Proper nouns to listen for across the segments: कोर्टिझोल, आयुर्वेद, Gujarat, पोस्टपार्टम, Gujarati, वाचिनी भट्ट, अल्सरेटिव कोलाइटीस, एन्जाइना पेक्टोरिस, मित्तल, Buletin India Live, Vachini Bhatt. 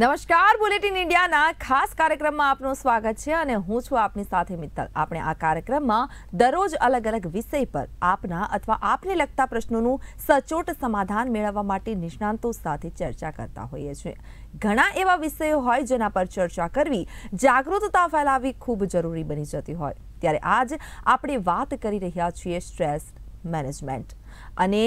नमस्कार bulletin India ना खास कार्यक्रम में आपनो स्वागत है और हूँ छू आपनी साथे मित्तल। आपने आ कार्यक्रम में दररोज अलग अलग विषय पर आपना अथवा आपने लगता प्रश्नों सचोट समाधान मेळववा माटे निष्णातों साथे चर्चा करता होईए छे। घणा एवा विषयों होय जेना पर चर्चा करवी जागृतता फैलावी खूब जरूरी बनी जती होय त्यारे आज आपणे वात करी रह्या छीए स्ट्रेस मैनेजमेंट अने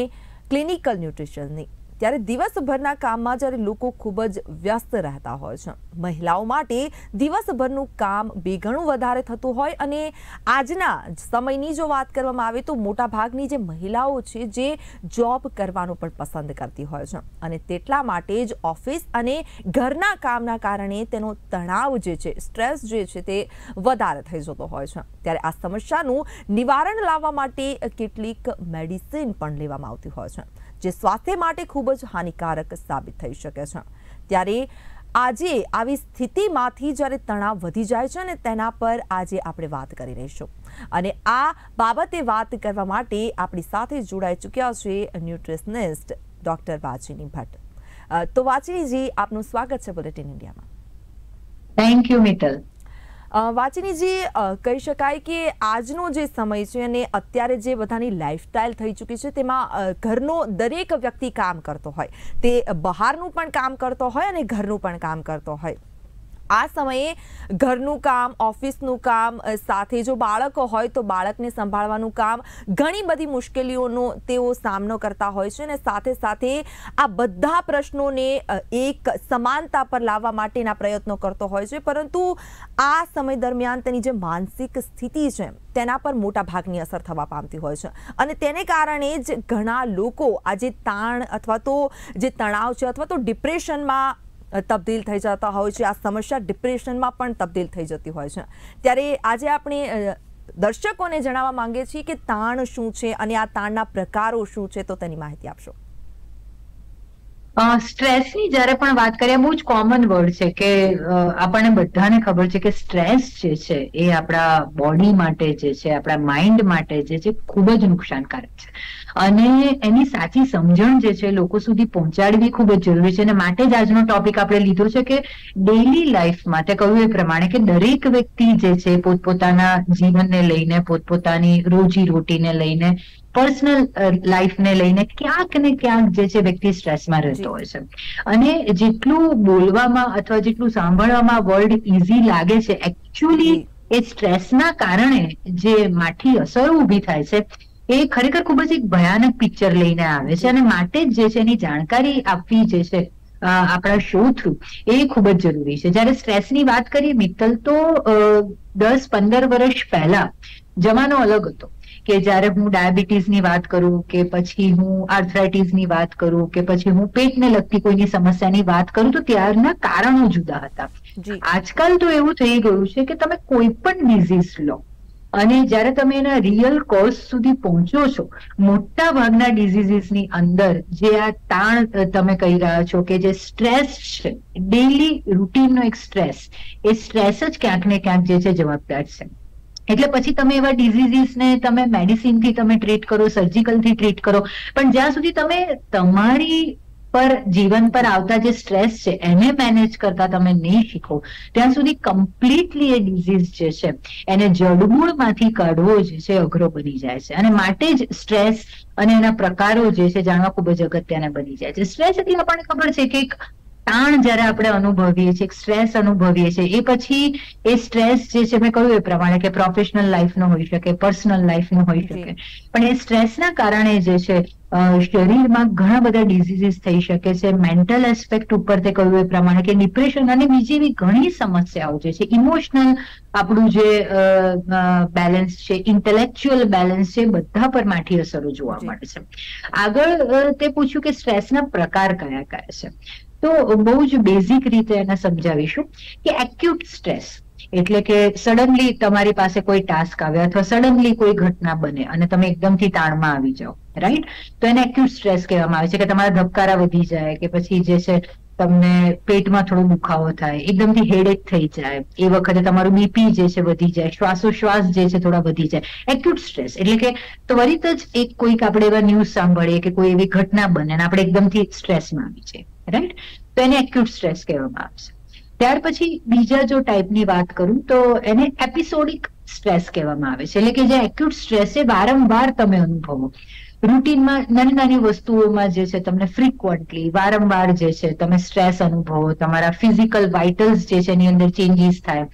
क्लिनिकल न्यूट्रिशननी। त्यारे दिवसभरना काममां ज्यारे लोको खूब ज व्यस्त रहता होय छे, महिलाओं माटे दिवसभरनुं काम बेघणुं वधारे थतुं होय अने आजना समयनी जो वात करवामां आवे तो मोटा भागनी जे महिलाओ छे जे जॉब करवानुं पण पसंद करती होय छे अने तेटला माटे ज ऑफिस अने घरना कामना कारणे तेनो तणाव जे छे स्ट्रेस जे छे ते वधारे थई जतो होय छे। त्यारे आ समस्यानुं निवारण लाववा माटे केटलीक मेडिसिन पण लेवामां आवती होय छे जे स्वास्थ्य माटे खूब ज हानिकारक साबित थई शके छे। त्यारे आजे आवी स्थितिमांथी ज्यारे तणाव वधी जाय छे ने तेना पर आजे आपणे वात करी रहीशुं अने आ बाबते वात करवा माटे आपणी साथे जोड़ाई चूक्या छे न्यूट्रिशनिस्ट डॉक्टर वाचिनी भट्ट। तो वाचिनी जी आपनुं स्वागत छे बुलेटिन इंडिया मां। Thank you Mittal. वाचिनी जी कही शकाय कि आजनो जे समय छे अने अत्यारे जे बधानी लाइफस्टाइल थई चूकी छे तेमां घरनो दरेक व्यक्ति काम करतो होय ते बहारनुं पण काम करतो होय अने घरनुं पण काम करतो होय। आ समये घरनुं काम ऑफिसनुं काम साथे जो बाळक होय तो बाळकने संभाळवानुं काम घणी बधी मुश्केलीओनो तेओ सामनो करता होय छे अने साथे साथे आ बधा प्रश्नोने एक समानता पर लाववा माटेना प्रयत्नो करतो होय छे परंतु आ समय दरमियान तेनी जे मानसिक स्थिति छे तेना पर मोटा भागनी असर थवा पामती होय छे अने तेने कारणे ज घणा लोको आ जे ताण अथवा तो जे तणाव छे अथवा तो डिप्रेशनमां तब्दील थई जाता होय छे। आ समस्या डिप्रेशन में पण तब्दील थई जती होय छे। त्यारे आज आपणे दर्शकोने जणाववा मांगीए छीए कि ताण शुं छे अने आ ताणना प्रकारो शुं छे तो तेनी माहिती आपशो। स्ट्रेस नी जारे पण वात करीए बहु ज कॉमन वर्ड छे के आपणे बधाने खबर छे के स्ट्रेस जे छे ए आपड़ा बॉडी माटे जे छे आपड़ा माइंड माटे जे छे खूब ज नुकसानकारक छे अने एनी साची समझण जे छे लोको सुधी पहोंचाडवी खूब ज जरूरी छे अने माटे ज आजनो टॉपिक आपणे लीधो छे के डेली लाइफ मां ते कह्युं ए प्रमाणे के दरेक व्यक्ति जे छे पोतपोताना जीवनने लईने पोतपोतानी रोजी रोटीने लईने पर्सनल लाइफ ने लईने क्यांक ने क्यांक जे छे व्यक्ति स्ट्रेस में रहतो होय छे अने जेटलुं बोलवामां अथवा जेटलुं सांभळवामां वर्ड इजी लागे छे एक्चुअली ए स्ट्रेसना कारणे जे माठी असर ऊभी थाय छे ए खरेखर खूब ज एक भयानक पिक्चर लईने आवे छे अने माटे जे छे एनी जाणकारी आपवी जे छे आपणा शो थ्रू ए खूब ज जरूरी छे। ज्यारे स्ट्रेसनी वात करीए मित्तल तो 10-15 वर्ष पहेला जमानो अलग हतो के जारे हूँ डायाबीटीस नी बात करूं के पछी हूँ आर्थराइटीस नी बात करूं के पछी हूँ पेट ने लगती कोई नी समस्या नी बात करूं तो त्यारना कारणो जुदा हता। आजकल तो एवुं थई गयुं छे के तमे कोई पण डिजीज लो अने जारे तमे एना रियल कोज सुधी पहोंचो छो मोटा भागना डिजीजीस नी अंदर जे आ ताण तमे कही रह्या छो के जे स्ट्रेस छे डेली रूटीन नो एक स्ट्रेस ए स्ट्रेस ज क्यांक ने क्यांक जे छे जवाबदार छे। एटले पछी तमे एवा डिजीजीस ने तमे मेडिसिन थी तमे ट्रीट करो सर्जिकल थी ट्रीट करो पण ज्यां सुधी तमे तमारी पर जीवन पर आवता जे स्ट्रेस छे एने मैनेज करता तमे नहीं शीखो त्यां सुधी कम्प्लीटली ए डिजीज जे छे एने जड़मूळमांथी काढवो जे छे अघरो बनी जाय छे अने माटे ज स्ट्रेस अने एना प्रकारो जे छे जाणवा खूब ज अगत्यना बनी जाय छे। स्ट्रेस एटले आपणे खबर छे के ताण जरा आपणे अनुभवीए छीए स्ट्रेस अनुभवीए छीए ए पछी ए स्ट्रेस जे छे मैं कह्युं ए प्रमाणे के प्रोफेशनल लाइफ नो होई शके पर्सनल लाइफ नो होई शके पण ए स्ट्रेसना कारणे जे छे शरीरमां घणा बधा डिजीजीस थई शके छे। मेंटल एस्पेक्ट उपर ते कह्युं ए प्रमाणे के डिप्रेशन अने बीजी एवी घणी समस्याओ जे छे इमोशनल आपणुं जे बेलेन्स छे इंटेलेक्च्युअल बेलेन्स छे बधा पर माठी असरो जोवा मळे छे। आगळ ते पूछ्युं के स्ट्रेसना प्रकार कया कया छे तो बहु ज बेसिक रीते एने समजावीशुं के एक्यूट स्ट्रेस एटले के सडनली तमारी पासे कोई टास्क आवे अथवा सडनली कोई घटना बने अने तमे एकदमथी ताणमां आवी जाओ राइट तो एने एक्यूट स्ट्रेस कहेवामां आवे छे के तमारा धबकारा वधी जाय के पछी जे छे तमने पेटमां थोड़ो दुखावो थाय एकदमथी हेडेक थई जाय ए वखते तमारुं बीपी जे छे वधी जाय श्वासोश्वास जे छे थोड़ा वधी जाय एक्यूट स्ट्रेस एटले के त्वरित ज एक कोईक आपणे एवा न्यूज सांभळीए के कोई एवी घटना बने अने आपणे एकदमथी स्ट्रेसमां आवी जाय राइट तो એને એક્યુટ સ્ટ્રેસ કહેવામાં આવે છે. ત્યાર પછી બીજા જો ટાઈપની વાત કરું તો એને એપિસોડિક સ્ટ્રેસ કહેવામાં આવે છે, એટલે કે જે એક્યુટ સ્ટ્રેસ એ વારંવાર તમે અનુભવો, રૂટીનમાં નાની નાની વસ્તુઓમાં જે છે તમને ફ્રિકવન્ટલી વારંવાર જે છે તમે સ્ટ્રેસ અનુભવો, તમારા ફિઝિકલ વાઇટલ્સ જે છે એની અંદર ચેન્જીસ થાય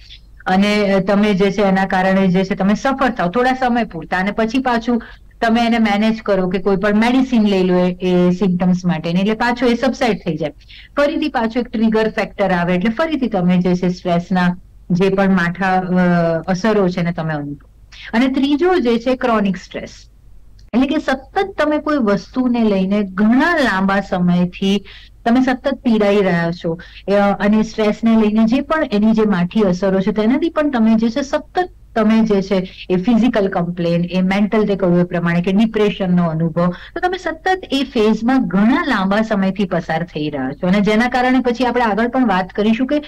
અને તમે જે છે એના કારણે જે છે તમે સફર થાવ થોડા સમય પૂરતા અને પછી પાછું તમે એને મેનેજ કરો કે કોઈ પણ મેડિસિન લઈ લો એ સિમ્ટમ્સ માટે, એટલે પાછું એ સબસાઇડ થઈ જાય, ફરીથી પાછું એક ટ્રિગર ફેક્ટર આવે એટલે ફરીથી તમે જે છે સ્ટ્રેસના જે પણ માઠા અસરો છે ને તમે અનુભવો. અને ત્રીજો જે છે ક્રોનિક સ્ટ્રેસ, એટલે કે સતત તમે કોઈ વસ્તુને લઈને ઘણા લાંબા સમયથી તમે સતત પીડાઈ રહ્યા છો અને સ્ટ્રેસને લઈને જે પણ એની જે માઠી અસરો છે તેનાથી પણ તમે જે છે સતત તમે જે છે એ ફિઝિકલ કમ્પ્લેન એ મેન્ટલ જે કહ્યું એ પ્રમાણે કે ડિપ્રેશનનો અનુભવ, તો તમે સતત એ ફેઝમાં ઘણા લાંબા સમયથી પસાર થઈ રહ્યા છો અને જેના કારણે પછી આપણે આગળ પણ વાત કરીશું કે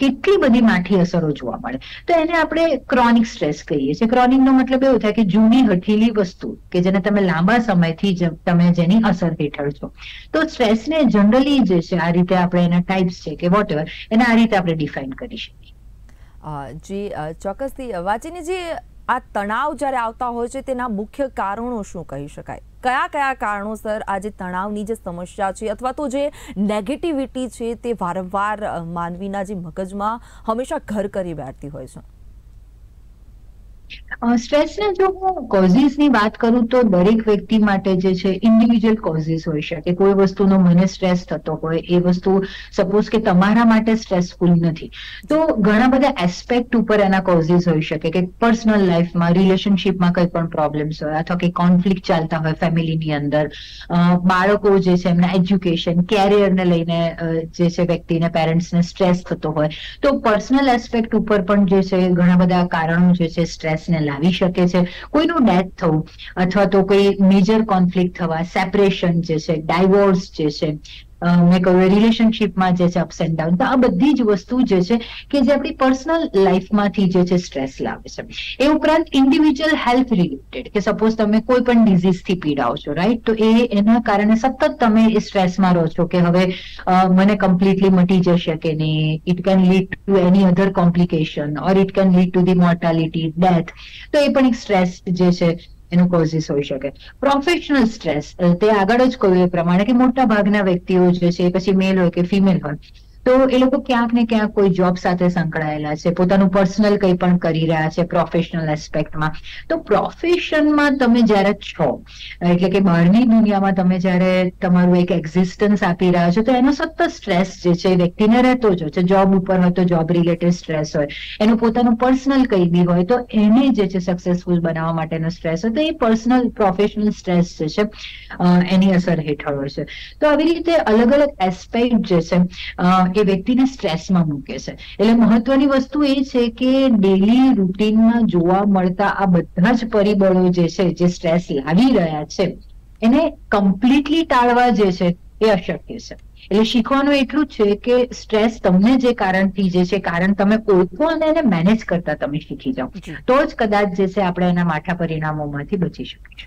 કેટલી બધી માઠી અસરો જોવા મળે, તો એને આપણે ક્રોનિક સ્ટ્રેસ કહીએ છીએ. ક્રોનિકનો મતલબ એવો થાય કે જૂની હઠીલી વસ્તુ કે જેને તમે લાંબા સમયથી તમે જેની અસર હેઠળ છો. તો સ્ટ્રેસને જનરલી જે છે આ રીતે આપણે એના ટાઈપ્સ છે કે વોટ એવર એને આ રીતે આપણે ડિફાઇન કરી શકીએ. જી ચોક્કસથી. વાચિનીજી, આ તણાવ જ્યારે આવતા હોય છે તેના મુખ્ય કારણો શું કહી શકાય? કયા કયા કારણોસર આજે તણાવની જે સમસ્યા છે અથવા તો જે નેગેટિવિટી છે તે વારંવાર માનવીના જે મગજમાં હંમેશા ઘર કરી બેઠતી હોય છે? સ્ટ્રેસના જો હું કોઝિસની વાત કરું તો દરેક વ્યક્તિ માટે જે છે ઇન્ડિવિજ્યુઅલ કોઝિસ હોઈ શકે. કોઈ વસ્તુનો મને સ્ટ્રેસ થતો હોય એ વસ્તુ સપોઝ કે તમારા માટે સ્ટ્રેસફુલ નથી, તો ઘણા બધા એસ્પેક્ટ ઉપર એના કોઝિસ હોઈ શકે કે પર્સનલ લાઈફમાં, રિલેશનશીપમાં કંઈ પણ પ્રોબ્લેમ્સ હોય અથવા કે કોન્ફ્લિક્ટ ચાલતા હોય ફેમિલીની અંદર, બાળકો જે છે એમના એજ્યુકેશન કેરિયરને લઈને જે છે વ્યક્તિને પેરેન્ટ્સને સ્ટ્રેસ થતો હોય, તો પર્સનલ એસ્પેક્ટ ઉપર પણ જે છે ઘણા બધા કારણો જે છે સ્ટ્રેસને લાવી શકે છે. કોઈનું ડેથ થવું અથવા તો કોઈ મેજર કોન્ફ્લિક્ટ થવા, સેપરેશન જે છે, ડાયવોર્સ જે છે, મેં કહ્યું રિલેશનશીપમાં જે છે અપ્સ એન્ડ ડાઉન, તો આ બધી જ વસ્તુ જે છે કે જે આપણી પર્સનલ લાઈફમાંથી જે છે સ્ટ્રેસ લાવે છે. એ ઉપરાંત ઇન્ડિવિજ્યુઅલ હેલ્થ રિલેટેડ કે સપોઝ તમે કોઈ પણ ડિઝીઝથી પીડાઓ છો, રાઈટ, તો એના કારણે સતત તમે એ સ્ટ્રેસમાં રહો છો કે હવે મને કમ્પ્લીટલી મટી જશે કે નહીં, it can lead to any other complication or it can lead to the mortality death, તો એ પણ એક સ્ટ્રેસ જે છે એનું કોઝિસ હોઈ શકે. પ્રોફેશનલ સ્ટ્રેસ તે આગળ જ કહ્યું એ પ્રમાણે કે મોટા ભાગના વ્યક્તિઓ જે છે પછી મેલ હોય કે ફિમેલ હોય તો એ લોકો ક્યાંક ને ક્યાંક કોઈ જોબ સાથે સંકળાયેલા છે, પોતાનું પર્સનલ કંઈ પણ કરી રહ્યા છે પ્રોફેશનલ એસ્પેક્ટમાં. તો પ્રોફેશનમાં તમે જ્યારે છો, એટલે કે બહારની દુનિયામાં તમે જ્યારે તમારું એક એક્ઝિસ્ટન્સ આપી રહ્યા છો, તો એનો સતત સ્ટ્રેસ જે છે વ્યક્તિને રહેતો જ હોય છે. જોબ ઉપર હોય તો જોબ રિલેટેડ સ્ટ્રેસ હોય, એનું પોતાનું પર્સનલ કંઈ બી હોય તો એને જે છે સક્સેસફુલ બનાવવા માટેનો સ્ટ્રેસ હોય, તો એ પર્સનલ પ્રોફેશનલ સ્ટ્રેસ જે છે એની અસર હેઠળ હોય છે. તો આવી રીતે અલગ અલગ એસ્પેક્ટ જે છે એ વ્યક્તિને સ્ટ્રેસમાં મૂકે છે. એટલે મહત્વની વસ્તુ એ છે કે ડેલી રૂટીનમાં જોવા મળતા આ બધા જ પરિબળો જે છે જે સ્ટ્રેસ લાવી રહ્યા છે એને કમ્પ્લીટલી ટાળવા જે છે એ અશક્ય છે. એટલે શીખવાનું એટલું જ છે કે સ્ટ્રેસ તમને જે કારણથી જે છે કારણ તમે ઓળખો અને એને મેનેજ કરતા તમે શીખી જાઓ તો જ કદાચ જે છે આપણે એના માઠા પરિણામોમાંથી બચી શકીશું.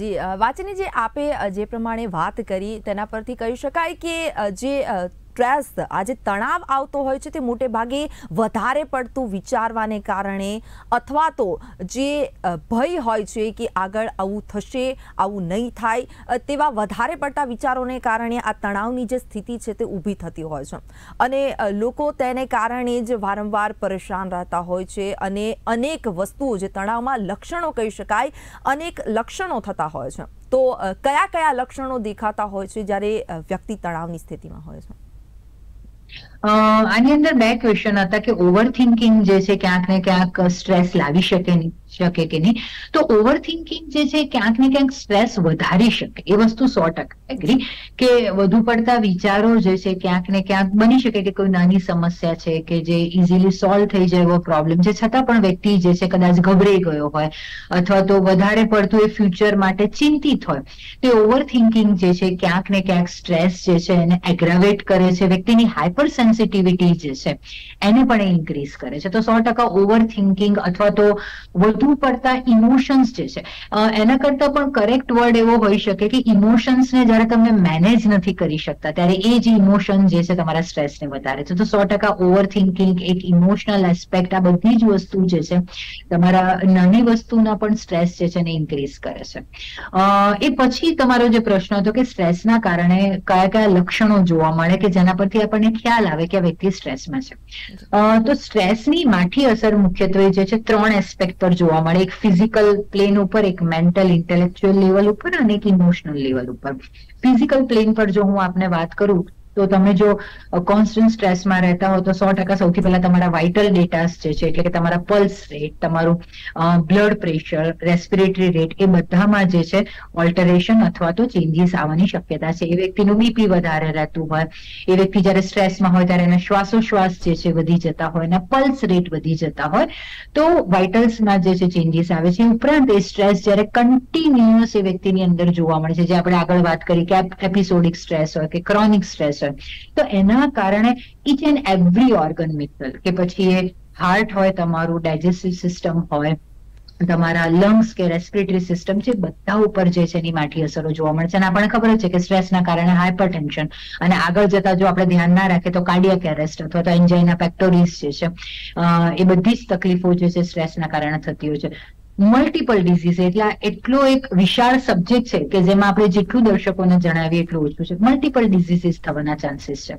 જી વાચિનીજી, આપે જે પ્રમાણે વાત કરી તેના પરથી કહી શકાય કે જે સ્ટ્રેસ આજે તણાવ આવતો હોય છે તે મોટે ભાગે વધારે પડતું વિચારવાને કારણે અથવા તો જે ભય હોય છે કે આગળ આવું થશે, આવું નહીં થાય, તેવા વધારે પડતા વિચારોને કારણે આ તણાવની જે સ્થિતિ છે તે ઊભી થતી હોય છે અને લોકો તેને કારણે જ વારંવાર પરેશાન રહેતા હોય છે અને અનેક વસ્તુઓ જે તણાવમાં લક્ષણો કહી શકાય અનેક લક્ષણો થતા હોય છે. તો કયા કયા લક્ષણો દેખાતા હોય છે જ્યારે વ્યક્તિ તણાવની સ્થિતિમાં હોય છે? આની અંદર બે ક્વેશ્ચન હતા કે ઓવર થિંકિંગ જે છે ક્યાંક ને ક્યાંક સ્ટ્રેસ લાવી શકે કે નહીં. તો ઓવર થિંકિંગ જે છે ક્યાંક ને ક્યાંક સ્ટ્રેસ વધારી શકે, એ વસ્તુ 100% એગ્રી કે વધુ પડતા વિચારો જે છે ક્યાંક ને ક્યાંક બની શકે કે કોઈ નાની સમસ્યા છે કે જે ઇઝીલી સોલ્વ થઈ જાય એવો પ્રોબ્લેમ છે, છતાં પણ વ્યક્તિ જે છે કદાચ ગભરાઈ ગયો હોય અથવા તો વધારે પડતું એ ફ્યુચર માટે ચિંતિત હોય, તે ઓવર થિંકિંગ જે છે ક્યાંક ને ક્યાંક સ્ટ્રેસ જે છે એને એગ્રાવેટ કરે છે. વ્યક્તિની હાઇપર સેન્સ સેન્સિટિવિટી જે છે એને પણ ઇન્ક્રીઝ કરે છે. તો 100% ઓવરથિંકિંગ અથવા તો વધુ પડતા ઇમોશન્સ જે છે એના કરતા પણ કરેક્ટ વર્ડ એવો હોઈ શકે કે ઇમોશન્સને જ્યારે તમે મેનેજ નથી કરી શકતા ત્યારે એ જે ઇમોશન જે છે તમારા સ્ટ્રેસને વધારે છે. તો 100% ઓવરથિંકિંગ એક ઇમોશનલ એસ્પેક્ટ આ બધી જ વસ્તુ જે છે તમારા નાની વસ્તુના પણ સ્ટ્રેસ જે છે એને ઇન્ક્રીઝ કરે છે. એ પછી તમારો જે પ્રશ્ન હતો કે સ્ટ્રેસના કારણે કયા કયા લક્ષણો જોવા મળે કે જેના પરથી આપણને ખ્યાલ આવે કે વ્યક્તિ સ્ટ્રેસમાં છે, તો સ્ટ્રેસની માઠી અસર મુખ્યત્વે જે છે 3 એસ્પેક્ટ પર જોવા મળે. એક ફિઝિકલ પ્લેન ઉપર, એક મેન્ટલ ઇન્ટેલેક્ચ્યુઅલ લેવલ ઉપર અને એક ઇમોશનલ લેવલ ઉપર. ફિઝિકલ પ્લેન પર જો હું આપને વાત કરું તો તમે જો કોન્સ્ટન્ટ સ્ટ્રેસમાં રહેતા હો તો 100% સૌથી પહેલા તમારા વાઇટલ ડેટાસ જે છે એટલે કે તમારા પલ્સ રેટ, તમારું બ્લડ પ્રેશર, રેસ્પિરેટરી રેટ એ બધામાં જે છે ઓલ્ટરેશન અથવા તો ચેન્જીસ આવવાની શક્યતા છે. એ વ્યક્તિનું બીપી વધારે રહેતું હોય, એ વ્યક્તિ જ્યારે સ્ટ્રેસમાં હોય ત્યારે એના શ્વાસોશ્વાસ જે છે વધી જતા હોય, એના પલ્સ રેટ વધી જતા હોય, તો વાઇટલ્સમાં જે છે ચેન્જીસ આવે છે. ઉપરાંત એ સ્ટ્રેસ જ્યારે કન્ટિન્યુઅસ એ વ્યક્તિની અંદર જોવા મળે છે, જે આપણે આગળ વાત કરી કે એપિસોડિક સ્ટ્રેસ હોય કે ક્રોનિક સ્ટ્રેસ હોય, તો એના કારણે each and every organ Mittal કે પછી એ હાર્ટ હોય તમારું, ડાયજેસ્ટિવ સિસ્ટમ હોય તમારા, લંગ્સ કે રેસ્પિરેટરી સિસ્ટમ છે, બધા ઉપર જે છે એની માઠી અસરો જોવા મળે છે. અને આપણને ખબર જ છે કે સ્ટ્રેસના કારણે હાઇપરટેન્શન અને આગળ જતા જો આપણે ધ્યાન ના રાખીએ તો કાર્ડિયાક એરેસ્ટ અથવા તો એન્જાઇના પેક્ટોરિસ જે છે એ બધી જ તકલીફો જે છે સ્ટ્રેસના કારણે થતી હોય છે. મલ્ટિપલ ડિસીઝ એટલે એટલો એક વિશાળ સબ્જેક્ટ છે કે જેમાં આપણે જેટલું દર્શકોને જણાવીએ એટલું ઓછું છે. મલ્ટિપલ ડિસીઝીસ થવાના ચાન્સીસ છે.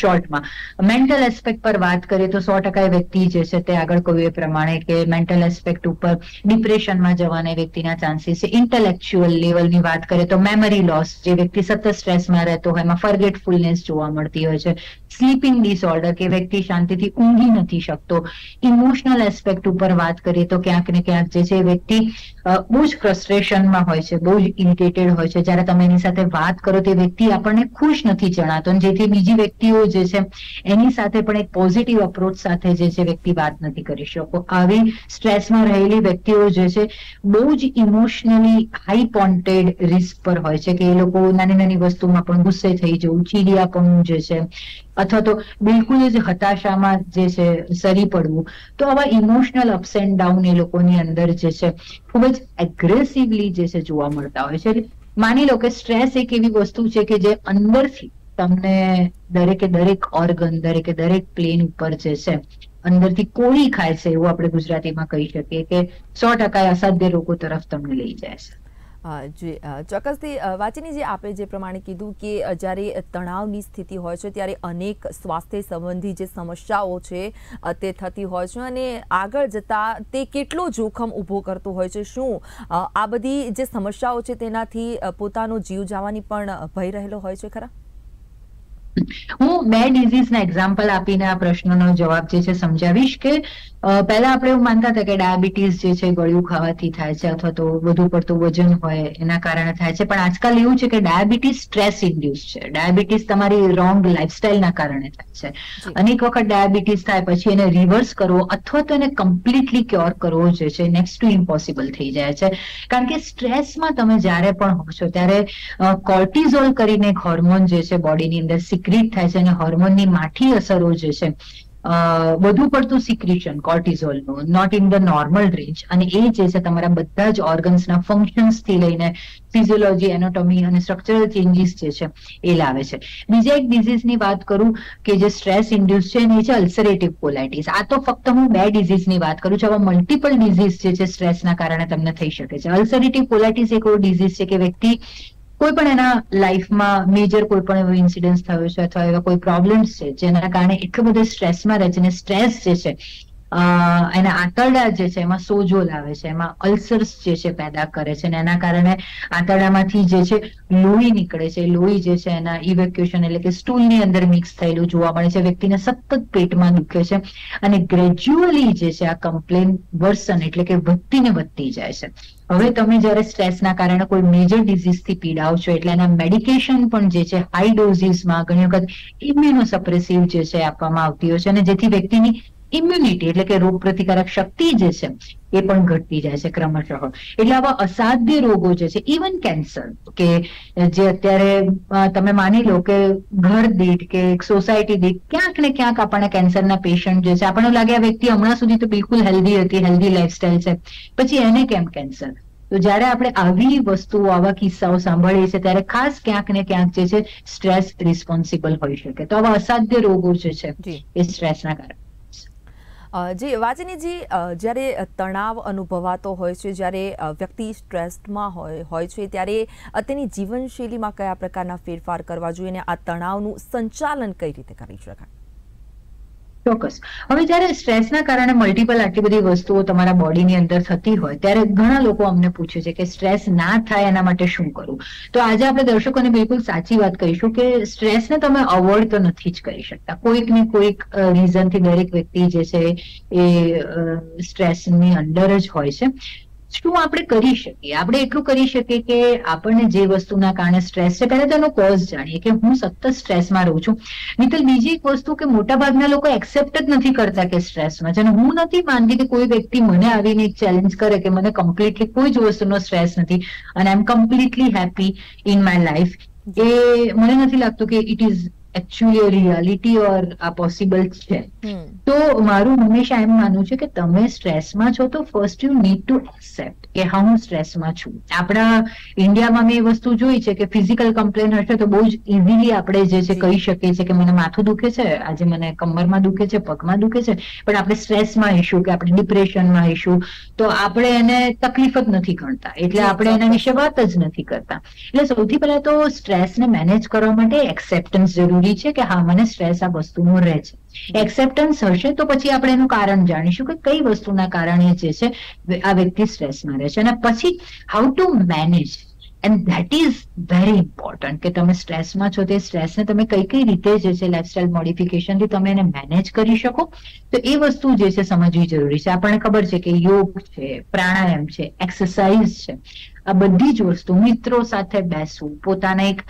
શોર્ટમાં મેન્ટલ એસ્પેક્ટ પર વાત કરીએ તો 100% વ્યક્તિ જે છે તે આગળ કહ્યું એ પ્રમાણે કે મેન્ટલ એસ્પેક્ટ ઉપર ડિપ્રેશનમાં જવાના વ્યક્તિના ચાન્સીસ છે. ઇન્ટેલેક્ચ્યુઅલ લેવલની વાત કરીએ તો મેમરી લોસ, જે વ્યક્તિ સતત સ્ટ્રેસમાં રહેતો હોય એમાં ફર્ગેટફુલનેસ જોવા મળતી હોય છે. સ્લીપિંગ ડિસઓર્ડર કે વ્યક્તિ શાંતિથી ઊંઘી નથી શકતો. ઇમોશનલ એસ્પેક્ટ ઉપર વાત કરીએ તો ક્યાંક ને ક્યાંક જે વ્યક્તિ બહુ જ ફ્રસ્ટ્રેશનમાં હોય છે, બહુ જ ઇરિટેટેડ હોય છે, જ્યારે તમે એની સાથે વાત કરો તે વ્યક્તિ આપણને ખુશ નથી જણાતો, જેથી બીજી વ્યક્તિઓ જે છે એની સાથે પણ એક પોઝિટિવ અપ્રોચ સાથે જે છે વ્યક્તિ વાત નથી કરી શકતો. આવી સ્ટ્રેસમાં રહેલી વ્યક્તિઓ જે છે બહુ જ ઇમોશનલી હાઈ પોન્ટેડ રિસ્ક પર હોય છે કે એ લોકો નાની નાની વસ્તુમાં પણ ગુસ્સે થઈ જવું, ચીડિયાપણું જે છે અથવા તો બિલકુલ જ હતાશામાં જે છે સરી પડવું. તો આવા ઇમોશનલ અપ્સ એન્ડ ડાઉન એ લોકોની અંદર જે છે ખૂબ જ એગ્રેસિવલી જે છે જોવા મળતા હોય છે. માની લો કે સ્ટ્રેસ એક એવી વસ્તુ છે કે જે અંદરથી તમને દરેકે દરેક ઓર્ગન, દરેકે દરેક પ્લેન ઉપર જે છે અંદરથી કોળી ખાય છે, એવું આપણે ગુજરાતીમાં કહી શકીએ કે 100% અસાધ્ય રોગો તરફ તમને લઈ જાય છે. जी ચોક્કસથી વાચીનીજી, આપે જે પ્રમાણે કીધું કે જ્યારે તણાવની સ્થિતિ હોય છે ત્યારે અનેક સ્વાસ્થ્ય સંબંધી જે સમસ્યાઓ છે તે થતી હોય છે અને આગળ જતાં તે કેટલો જોખમ ઊભો કરતું હોય છે, શું આ બધી જે સમસ્યાઓ છે તેનાથી પોતાનો જીવ જવાની પણ ભય રહેલો હોય છે ખરા? હું 2 ડિઝીઝના એક્ઝામ્પલ આપીને આ પ્રશ્નનો જવાબ જે છે સમજાવીશ કે પહેલા આપણે એવું માનતા હતા કે ડાયાબિટીસ જે છે ગળ્યું ખાવાથી થાય છે અથવા તો વધુ પડતું વજન હોય એના કારણે થાય છે, પણ આજકાલ એવું છે કે ડાયાબિટીસ સ્ટ્રેસ ઇન્ડ્યુસ છે. ડાયાબિટીસ તમારી રોંગ લાઇફસ્ટાઇલના કારણે થાય છે. અનેક વખત ડાયાબિટીસ થાય પછી એને રિવર્સ કરવો અથવા તો એને કમ્પ્લીટલી ક્યોર કરવો જે છે નેક્સ્ટ ટુ ઇમ્પોસિબલ થઈ જાય છે, કારણ કે સ્ટ્રેસમાં તમે જ્યારે પણ હો છો ત્યારે કોર્ટિઝોલ કરીને એક હોર્મોન જે છે બોડીની અંદર સિક્રીટ થાય છે અને હોર્મોનની માઠી અસરો જે છે વધુ પડતું સિક્રીશન કોર્ટિઝોલનું not in the normal range, અને એ જે છે તમારા બધા જ ઓર્ગન્સના ફંક્શન્સથી લઈને ફિઝિયોલોજી, એનાટોમી અને સ્ટ્રક્ચરલ ચેન્જીસ જે છે એ લાવે છે. બીજા એક ડિઝીઝની વાત કરું કે જે સ્ટ્રેસ ઇન્ડ્યુસ છે એ છે અલ્સરેટિવ કોલાઇટીસ. આ તો ફક્ત હું 2 ડિઝીઝની વાત કરું છું, આવા મલ્ટિપલ ડિઝીઝ જે છે સ્ટ્રેસના કારણે તમને થઈ શકે છે. અલ્સરેટિવ કોલાઇટીસ એક એવો ડિઝીઝ છે કે વ્યક્તિ કોઈ પણ એના લાઈફમાં મેજર કોઈ પણ એવો ઇન્સિડન્સ થયો છે અથવા એવા કોઈ પ્રોબ્લેમ્સ છે જેના કારણે એટલું બધું સ્ટ્રેસમાં રહે છે અને સ્ટ્રેસ જે છે એના આંતરડા જે છે એમાં સોજો લાવે છે, એમાં અલ્સર્સ જે છે પેદા કરે છે અને એના કારણે આંતરડામાંથી જે છે લોહી નીકળે છે, લોહી જે છે એના ઇવેક્યુએશન એટલે કે સ્ટૂલની અંદર મિક્સ થયેલું જોવા મળે છે. વ્યક્તિને સતત પેટમાં દુખે છે અને ગ્રેજ્યુઅલી જે છે આ કમ્પ્લેન વર્સન એટલે કે વધતીને વધતી જાય છે. હવે તમે જયારે સ્ટ્રેસના કારણે કોઈ મેજર ડિઝીઝથી પીડાઓ છો એટલે એના મેડિકેશન પણ જે છે હાઈ ડોઝીસમાં ઘણી વખત ઇમ્યુનોસપ્રેસિવ જે છે આપવામાં આવતી હોય છે અને જેથી વ્યક્તિની इम्युनिटी એટલે કે રોગ પ્રતિકારક શક્તિ જે છે એ પણ ઘટતી જાય છે ક્રમશઃ. એટલે આવા અસાધ્ય રોગો જે છે, ઇવન કેન્સર કે જે અત્યારે તમે માની લો કે ઘર દીઠ કે સોસાયટી દીઠ ક્યાંક ને ક્યાંક આપણને કેન્સરના પેશન્ટ જે છે, આપણને લાગે આ વ્યક્તિ હમણાં સુધી તો બિલકુલ હેલ્ધી હતી, હેલ્ધી લાઈફસ્ટાઈલ છે, પછી એને કેમ કેન્સર? તો જયારે આપણે આવી વસ્તુઓ, આવા કિસ્સાઓ સાંભળીએ છીએ ત્યારે ખાસ ક્યાંક ને ક્યાંક જે છે સ્ટ્રેસ રિસ્પોન્સિબલ હોઈ શકે. તો આવા અસાધ્ય રોગો જે છે એ સ્ટ્રેસના કારણે. જી વાચિનીજી, જ્યારે તણાવ અનુભવાતો હોય છે, જ્યારે વ્યક્તિ સ્ટ્રેસમાં હોય છે ત્યારે તેની જીવનશૈલીમાં કયા પ્રકારના ફેરફાર કરવા જોઈએ અને આ તણાવનું સંચાલન કઈ રીતે કરી શકાય? ચોક્કસ. હવે જયારે સ્ટ્રેસના કારણે મલ્ટિપલ આટલી બધી વસ્તુઓ તમારા બોડીની અંદર થતી હોય ત્યારે ઘણા લોકો અમને પૂછે છે કે સ્ટ્રેસ ના થાય એના માટે શું કરવું. તો આજે આપણે દર્શકોને બિલકુલ સાચી વાત કહીશું કે સ્ટ્રેસને તમે અવોઇડ તો નથી જ કરી શકતા. કોઈક ને કોઈક રીઝનથી દરેક વ્યક્તિ જે છે એ સ્ટ્રેસની અંદર જ હોય છે. શું આપણે કરી શકીએ? આપણે એટલું કરી શકીએ કે આપણને જે વસ્તુના કારણે સ્ટ્રેસ છે પહેલા તો એનો કોઝ જાણીએ કે હું સતત સ્ટ્રેસમાં રહું છું. નીતર બીજી એક વસ્તુ કે મોટાભાગના લોકો એક્સેપ્ટ જ નથી કરતા કે સ્ટ્રેસમાં છે. હું નથી માનતી કે કોઈ વ્યક્તિ મને આવીને એક ચેલેન્જ કરે કે મને કમ્પ્લીટલી કોઈ જ વસ્તુનો સ્ટ્રેસ નથી અને I am completely happy in my life. એ મને નથી લાગતું કે it is actually reality or આ પોસિબલ છે. તો મારું હંમેશા એમ માનવું છે કે તમે સ્ટ્રેસમાં છો તો first you need to accept કે હા, હું સ્ટ્રેસમાં છું. આપણા ઇન્ડિયામાં મેં એ વસ્તુ જોઈ છે કે ફિઝિકલ કમ્પ્લેન હશે તો બહુ જ ઇઝીલી આપણે જે છે કહી શકીએ છીએ કે મને માથું દુખે છે, આજે મને કમરમાં દુખે છે, પગમાં દુખે છે, પણ આપણે સ્ટ્રેસમાં હઈશું કે આપણે ડિપ્રેશનમાં હઈશું તો આપણે એને તકલીફ જ નથી ગણતા, એટલે આપણે એના વિશે વાત જ નથી કરતા. એટલે સૌથી પહેલા તો સ્ટ્રેસને મેનેજ કરવા માટે એક્સેપ્ટન્સ જરૂરી છે કે હા, મને સ્ટ્રેસ આ વસ્તુનો રહે છે. એક્સેપ્ટન્સ હશે તો પછી આપણે એનું કારણ જાણીશું કે કઈ વસ્તુના કારણે જે છે આ વ્યક્તિ સ્ટ્રેસમાં રહે છે. અને પછી how to manage, and that is very important કે તમે સ્ટ્રેસમાં છો તે સ્ટ્રેસને તમે કઈ કઈ રીતે જે છે લાઈફસ્ટાઈલ મોડિફિકેશનથી તમે એને મેનેજ કરી શકો. તો એ વસ્તુ જે છે સમજવી જરૂરી છે. આપણને ખબર છે કે યોગ છે, પ્રાણાયામ છે, એક્સરસાઇઝ છે, આ બધી જ વસ્તુ, મિત્રો સાથે બેસવું, પોતાના એક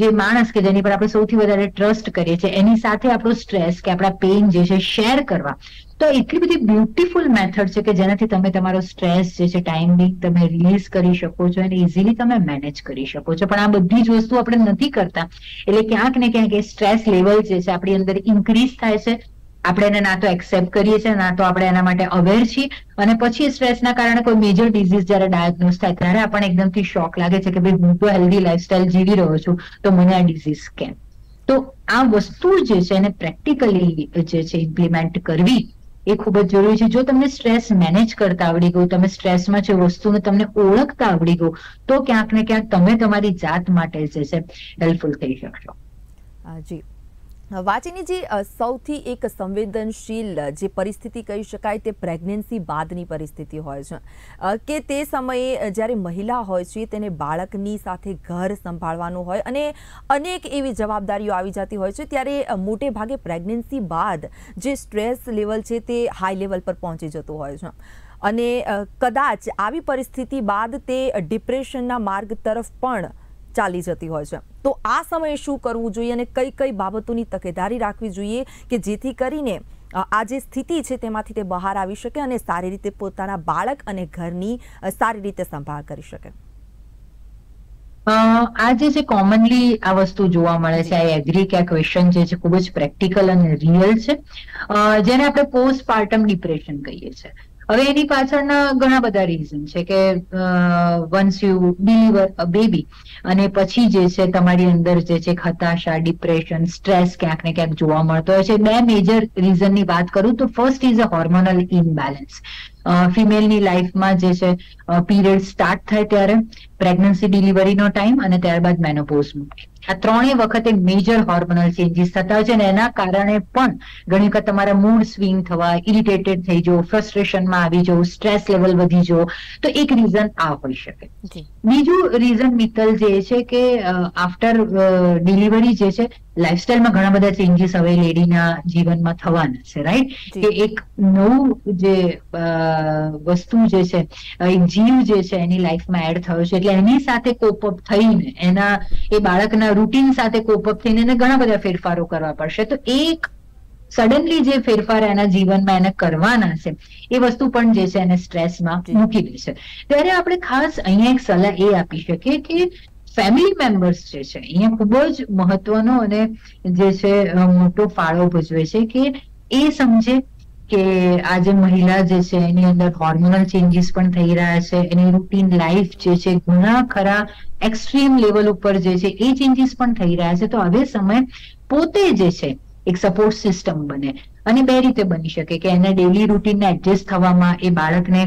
જે માણસ કે જેની પર આપણે સૌથી વધારે ટ્રસ્ટ કરીએ છીએ એની સાથે આપણો સ્ટ્રેસ કે આપણા પેઇન જે છે શેર કરવા. તો એટલી બધી બ્યુટીફુલ મેથડ છે કે જેનાથી તમે તમારો સ્ટ્રેસ જે છે ટાઈમલી તમે રિલીઝ કરી શકો છો અને ઇઝીલી તમે મેનેજ કરી શકો છો. પણ આ બધી જ વસ્તુ આપણે નથી કરતા એટલે ક્યાંક ને ક્યાંક એ સ્ટ્રેસ લેવલ જે છે આપણી અંદર ઇન્ક્રીઝ થાય છે. આપણે એને ના તો એક્સેપ્ટ કરીએ છીએ, ના તો આપણે એના માટે અવેર છીએ. અને પછી સ્ટ્રેસના કારણે કોઈ મેજર ડિઝીઝ જયારે ડાયગ્નોઝ થાય ત્યારે આપણને એકદમથી શોક લાગે છે કે ભાઈ, હું તો હેલ્ધી લાઈફસ્ટાઈલ જીવી રહ્યો છું તો મને આ ડિઝીઝ કેમ? તો આ વસ્તુ જે છે એને પ્રેક્ટિકલી જે છે ઇમ્પ્લિમેન્ટ કરવી એ ખૂબ જ જરૂરી છે. જો તમને સ્ટ્રેસ મેનેજ કરતા આવડી ગયું, તમે સ્ટ્રેસમાં જે વસ્તુને તમને ઓળખતા આવડી ગયું, તો ક્યાંક ને ક્યાંક તમે તમારી જાત માટે જે છે હેલ્પફુલ થઈ શકશો. જી વાચિનીજી, સૌથી એક સંવેદનશીલ જે પરિસ્થિતિ કહી શકાય તે પ્રેગ્નન્સી બાદની પરિસ્થિતિ હોય છે કે તે સમયે જ્યારે મહિલા હોય છે તેને બાળકની સાથે ઘર સંભાળવાનું હોય અને અનેક એવી જવાબદારીઓ આવી જતી હોય છે ત્યારે મોટે ભાગે પ્રેગ્નન્સી બાદ જે સ્ટ્રેસ લેવલ છે તે હાઈ લેવલ પર પહોંચી જતું હોય છે અને કદાચ આવી પરિસ્થિતિ બાદ તે ડિપ્રેશનના માર્ગ તરફ પણ ચાલી જતી હોય છે. તો આ સમયે શું કરવું જોઈએ અને કઈ કઈ બાબતોની તકેદારી રાખવી જોઈએ કે જેથી કરીને આ જે સ્થિતિ છે તેમાંથી તે બહાર આવી શકે અને સારી રીતે પોતાના બાળક અને ઘરની સારી રીતે સંભાળ કરી શકે? આ જે છે કોમનલી આ વસ્તુ જોવા મળે છે. આઈ એગ્રી કે આ ક્વેશ્ચન જે છે ખૂબ જ પ્રેક્ટિકલ અને રિયલ છે, જેને આપણે પોસ્ટપાર્ટમ ડિપ્રેશન કહીએ છીએ. હવે એની પાછળના ઘણા બધા રીઝન છે કે once you deliver a baby અને પછી જે છે તમારી અંદર જે છે હતાશા, ડિપ્રેશન, સ્ટ્રેસ ક્યાંક ને ક્યાંક જોવા મળતો હોય છે. બે મેજર રીઝનની વાત કરું તો first is a hormonal imbalance. ફિમેલની લાઈફમાં જે છે પીરિયડ સ્ટાર્ટ થાય ત્યારે, પ્રેગ્નન્સી ડિલિવરીનો ટાઈમ અને ત્યારબાદ મેનોપોઝનો ટાઈમ, આ ત્રણેય વખતે મેજર હોર્મોનલ ચેન્જીસ થતા હોય છે અને એના કારણે પણ ઘણી વખત તમારા મૂડ સ્વિંગ થવા, ઇરિટેટેડ થઈ જવું, ફ્રસ્ટ્રેશનમાં આવી જવું, સ્ટ્રેસ લેવલ વધી જવું, તો એક રીઝન આ હોઈ શકે. બીજું રીઝન મિત્તલ જે છે કે આફ્ટર ડિલિવરી જે છે લાઈફસ્ટાઈલમાં ઘણા બધા ચેન્જીસ હવે લેડીના જીવનમાં થવાના છે, રાઈટ? કે એક નવું જે વસ્તુ જે છે, એક જીવ જે છે એની લાઈફમાં એડ થયો છે એટલે એની સાથે કોપઅપ થઈને, એના એ બાળકના રૂટીન સાથે કોપઅપ થઈને એને ઘણા બધા ફેરફારો કરવા પડશે. તો એક सडनली जे फेरफार एना जीवन में एने करवाना छे ए वस्तु पण जे छे एने स्ट्रेस में मूकी दे छे। त्यारे आपणे खास अहींया एक सलाह ए आपी शकीए के फैमिली मेम्बर्स जे छे अहींया खूब ज महत्वनो अने जे छे मोटो फाळो भजवे छे के ए समझे के आज महिला जे छे एनी अंदर हॉर्मोनल चेन्जीस पण थई रह्या छे, एनी रूटीन लाइफ जे छे घणा खरा एक्सट्रीम लेवल उपर जे छे ए चेन्जीस पण थई रह्या छे। तो हवे समय पोते जे छे एक सपोर्ट सिस्टम बने अने बे रीते बनी शके के एना डेली रूटीन ने एडजस्ट थवामां ए बाळकने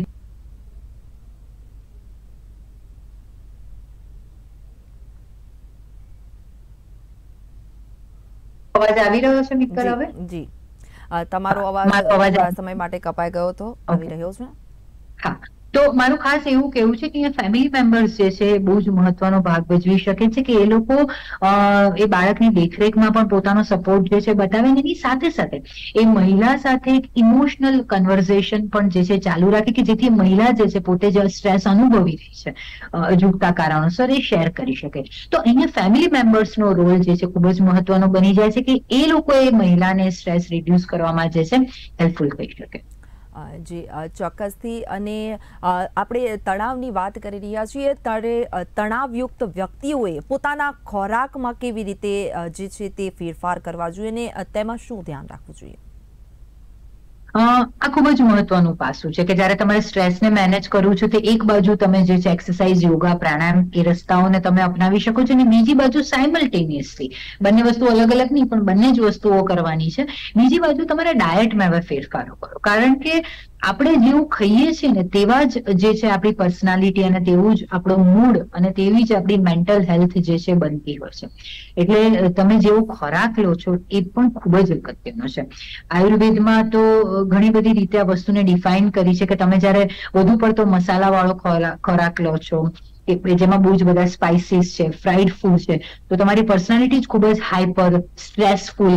अवाज आवी रह्यो छे मित्र हवे जी तमारो अवाज समय माटे कपाई गयो तो आवी रह्यो छे। हां तो मारू खास एवं कहू है कि फेमिली मेम्बर्स बहुत महत्व भाग भजवी सके कि बाळकनी देखरेख में पोतानो सपोर्ट बतावे, ए महिला साथ एक इमोशनल कन्वर्सेशन चालू राखे कि जेथी महिला पोते जो स्ट्रेस अनुभवी रही है जुड़ता कारणोसर ए शेर करी सके। तो अहींया फेमिली मेम्बर्स नो रोल खूब ज महत्वनो बनी जाय छे कि ए लोको ए महिला ने स्ट्रेस रिड्यूस करवामां हेल्पफुल कही सके। जी चौक्सथी आपणे तणावनी वात करी रह्या छीए त्यारे तणावयुक्त व्यक्तिओए पोताना खोराकमां केवी रीते जे छे ते फेरफार करवा जोईए अने तेमां शुं ध्यान राखवुं जोईए। आ खूब ज महत्वनुं पासुं छे के ज्यारे तमारे स्ट्रेस ने मेनेज करवुं छो तो एक बाजु तमे जे छे एक्सरसाइज योगा प्राणायाम ए रस्ताओने तमे अपनावी शको छो, बीजी बाजु साइमल्टेनियसली बंने वस्तु अलग अलग नहीं पण बंने ज वस्तुओ करवानी छे। बीजी बाजु तमारा डायट में हवे फेरफारो करो कारण के આપણે જેવું ખાઈએ છીએ ને તેવા જ જે છે આપણી પર્સનાલિટી અને તેવું જ આપણો મૂડ અને તેવી જ આપણી મેન્ટલ હેલ્થ જે છે બનતી હોય છે। એટલે તમે જેવો ખોરાક લો છો એ પણ ખૂબ જ અગત્યનો છે। આયુર્વેદમાં તો ઘણી બધી રીતે આ વસ્તુને ડિફાઇન કરી છે કે તમે જ્યારે વધુ પડતો મસાલાવાળો ખોરાક લો છો जेमां बहुज बधा स्पाइसीस छे, फ्राइड फूड छे तो तमारी पर्सनालिटी खूब ज हाइपर स्ट्रेसफुल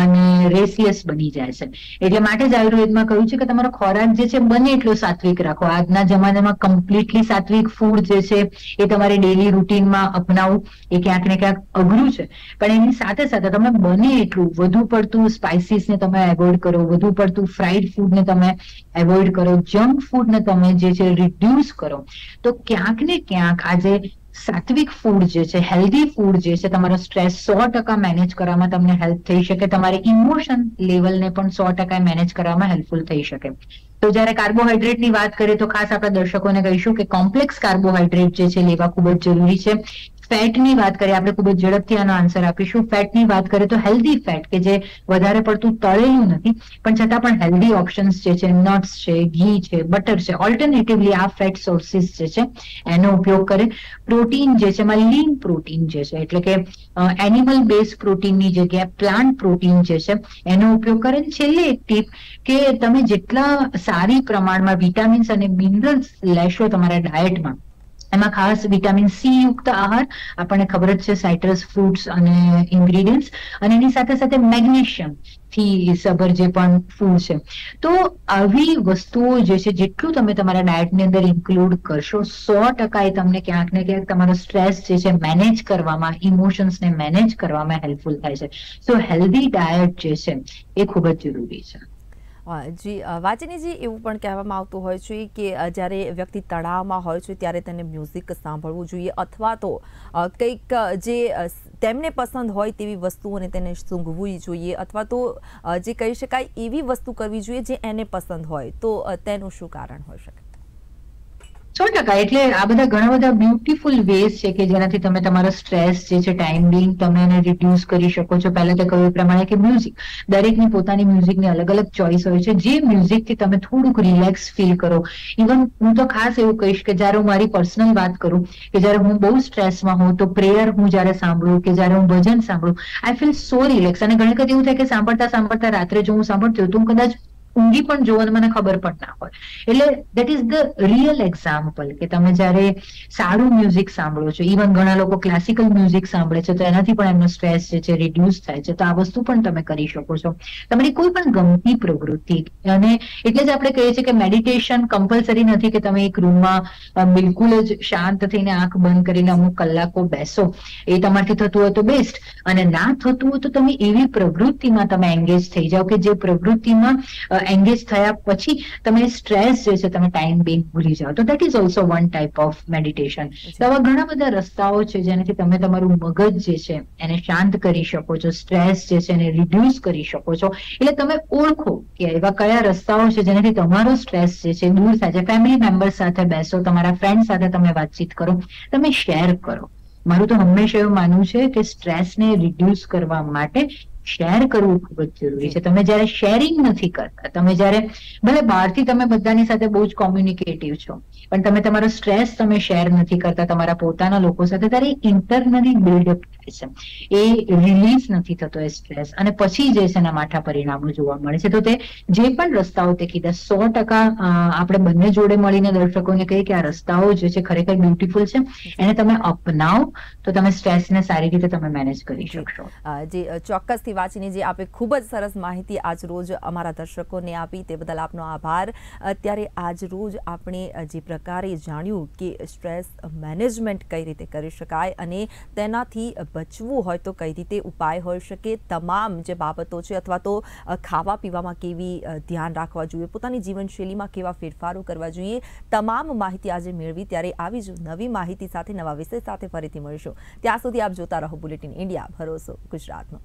अने रेसियस बनी जाय छे। एटले माटे ज आयुर्वेदमां कह्युं छे के तमारो खोराक जे छे बने एटलो सात्विक राखो। आजना जमानामां कम्प्लीटली सात्विक फूड जे छे ए तमारे डेली रूटीनमां अपनाववुं ए क्यांक ने क्यांक अघरुं छे पण एनी साथे साथे तमे बने एटलुं वधु पडतुं स्पाइसीस ने तमे एवोइड करो, वधु पडतुं फ्राइड फूड ने तमे एवोइड करो, जंक फूड ने तमे जे छे रिड्यूस करो। तो क्यांक ने क्यांक આજે સાત્વિક ફૂડ જે છે, હેલ્ધી ફૂડ જે છે તમારો સ્ટ્રેસ 100% મેનેજ કરવામાં તમને હેલ્પ થઈ શકે, તમારી ઇમોશન લેવલને પણ 100% મેનેજ કરવામાં હેલ્પફુલ થઈ શકે। તો જ્યારે કાર્બોહાઈડ્રેટની વાત કરીએ તો ખાસ આપણા દર્શકોને કહીશું કે કોમ્પ્લેક્સ કાર્બોહાઈડ્રેટ જે છે લેવા ખૂબ જ જરૂરી છે। ફેટની વાત કરીએ આપણે ખૂબ જ ઝડપથી આનો આન્સર આપીશું। ફેટની વાત કરીએ તો હેલ્ધી ફેટ કે જે વધારે પડતું તળેલું નથી પણ છતાં પણ હેલ્ધી ઓપ્શન્સ જે છે નટ્સ છે, ઘી છે, બટર છે, ઓલ્ટરનેટિવલી આ ફેટ સોર્સિસ જે છે એનો ઉપયોગ કરે। પ્રોટીન જે છે એમાં લીન પ્રોટીન જે છે એટલે કે એનિમલ બેઝ પ્રોટીનની જગ્યાએ પ્લાન્ટ પ્રોટીન જે છે એનો ઉપયોગ કરે। છેલ્લે એક ટીપ કે તમે જેટલા સારી પ્રમાણમાં વિટામિન્સ અને મિનરલ્સ લેશો તમારા ડાયટમાં એમાં ખાસ વિટામિન સી યુક્ત આહાર આપણને ખબર જ છે સાઇટ્રસ ફ્રૂટ્સ અને ઇન્ગ્રીડિયન્ટ્સ અને એની સાથે સાથે મેગ્નેશિયમ થી સભર જે પણ ફૂડ છે તો આવી વસ્તુઓ જે છે જેટલું તમે તમારા ડાયટની અંદર ઇન્ક્લુડ કરશો 100% એ તમને ક્યાંક ને ક્યાંક તમારો સ્ટ્રેસ જે છે મેનેજ કરવામાં, ઇમોશન્સને મેનેજ કરવામાં હેલ્પફુલ થાય છે। સો હેલ્ધી ડાયટ જે છે એ ખૂબ જ જરૂરી છે। जी वाचिनी जी एवं पण कहेवामां आवतुं होय छे के ज्यारे व्यक्ति तणावमां होय छे त्यारे तेने म्यूजिक सांभळवुं जोईए अथवा तो कंईक जे तेमने पसंद होय तेवी वस्तुओने तेने सूंघवी जोईए अथवा तो जे कही शकाय एवी वस्तु करवी जोईए जे एने पसंद होय तो तेनुं शुं कारण होय शके। 100% એટલે આ બધા ઘણા બધા બ્યુટીફુલ વેઝ છે કે જેનાથી તમે તમારો સ્ટ્રેસ જે છે ટાઈમ બિંગ તમે એને રિડ્યુસ કરી શકો છો। પહેલા તો કહ્યું એ પ્રમાણે કે મ્યુઝિક, દરેકની પોતાની મ્યુઝિકની અલગ અલગ ચોઇસ હોય છે જે મ્યુઝિકથી તમે થોડુંક રિલેક્સ ફીલ કરો। ઇવન હું તો ખાસ એવું કહીશ કે જ્યારે હું મારી પર્સનલ વાત કરું કે જ્યારે હું બહુ સ્ટ્રેસમાં હોઉં તો પ્રેયર હું જ્યારે સાંભળું કે જ્યારે હું ભજન સાંભળું આઈ ફીલ સો રિલેક્સ। અને ઘણી વખત એવું થાય કે સાંભળતા સાંભળતા રાત્રે જો હું સાંભળતી હોઉં તો હું કદાચ ઊંઘી પણ જોવો મને ખબર પણ ના હોય. એટલે that is the real example કે તમે જયારે સારું મ્યુઝિક સાંભળો છો, ઇવન ઘણા લોકો ક્લાસિકલ મ્યુઝિક સાંભળે છે તો એનાથી પણ એમનો સ્ટ્રેસ જે છે રિડ્યુસ થાય છે. તો આ વસ્તુ પણ તમે કરી શકો છો, તમારી કોઈ પણ ગમતી પ્રવૃત્તિ. અને એટલે જ આપણે કહીએ છીએ કે મેડિટેશન કમ્પલસરી નથી કે તમે એક રૂમમાં બિલકુલ જ શાંત થઈને આંખ બંધ કરીને અમુક કલાકો બેસો. એ તમારથી થતું હોય તો બેસ્ટ, અને ના થતું હોય તો તમે એવી પ્રવૃત્તિમાં તમે એન્ગેજ થઈ જાઓ કે જે પ્રવૃત્તિમાં એંગેજ થયા પછી તમે સ્ટ્રેસ જે છે તમે ટાઈમ બેંક ભૂલી જાઓ. તો that is also one type of meditation. તો આવા ઘણા બધા રસ્તાઓ છે જેનાથી તમે તમારું મગજ જે છે એને શાંત કરી શકો છો, સ્ટ્રેસ જે છે એને રિડ્યુસ કરી શકો છો. એટલે તમે ઓળખો કે એવા કયા રસ્તાઓ છે જેનાથી તમારો સ્ટ્રેસ જે છે દૂર થાય છે. ફેમિલી મેમ્બર્સ સાથે બેસો, તમારા ફ્રેન્ડ સાથે તમે વાતચીત કરો, તમે શેર કરો. મારું તો હંમેશા એવું માનવું છે કે સ્ટ્રેસને રિડ્યુસ કરવા માટે શેર કરવું ખૂબ જ જરૂરી છે. તમે જયારે શેરિંગ નથી કરતા, તમે જયારે ભલે બહારથી તમે બધાની સાથે બહુ જ કોમ્યુનિકેટિવ છો પણ તમે તમારો સ્ટ્રેસ તમે શેર નથી કરતા તમારા પોતાના લોકો સાથે, ત્યારે ઇન્ટરનલી બિલ્ડઅપ થાય છે, એ રિલીઝ નથી થતો એ સ્ટ્રેસ, અને પછી જે છે એના માઠા પરિણામો જોવા મળે છે. તો તે જે પણ રસ્તાઓ તે કીધા 100% આપણે બંને જોડે મળીને દર્શકોને કહીએ કે આ રસ્તાઓ જે છે ખરેખર બ્યુટીફુલ છે, એને તમે અપનાવો તો તમે સ્ટ્રેસને સારી રીતે તમે મેનેજ કરી શકશો. ચોક્કસથી वाचिनी जी आपे खूब ज सरस माहिती आज रोज अमारा दर्शकों ने आपी ते बदल आपनो आभार. त्यारे आज रोज आपने जे प्रकारे जाण्यु कि स्ट्रेस मैनेजमेंट कई रीते करी शकाय अने तेनाथी बचवू होय तो कई रीते उपाय होय शके, तमाम जे बाबतो छे अथवा तो खावा पीवामां केवी ध्यान राखवा जोईए, पोतानी जीवनशैलीमां केवा फेरफारो करवा जोईए, तमाम माहिती आज मेळवी. त्यारे आवी ज नवी माहिती साथे नवा विषय साथे फरीथी मळीशुं. त्यां सुधी आप जोता रहो बुलेटिन इंडिया, भरोसो गुजरातनो.